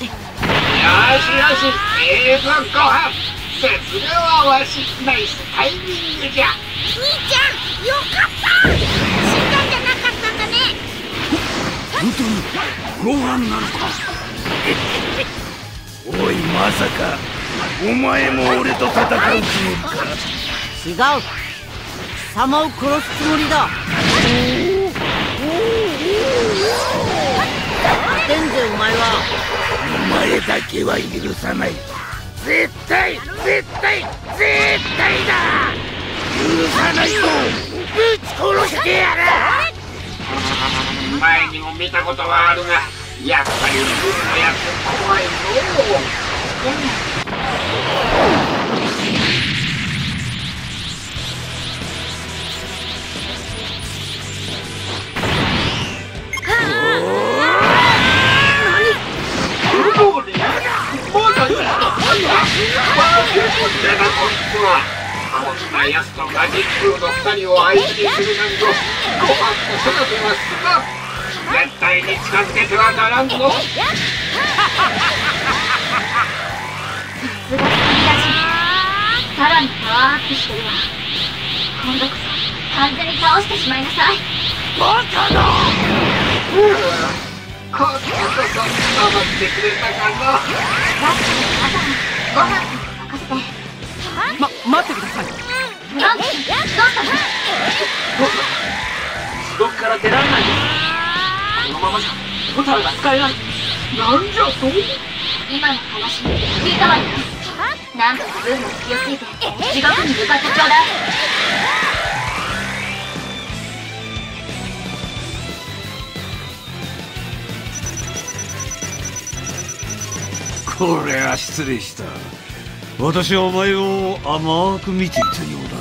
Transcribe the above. これは失礼した。私はお前を甘く見ていたようだ。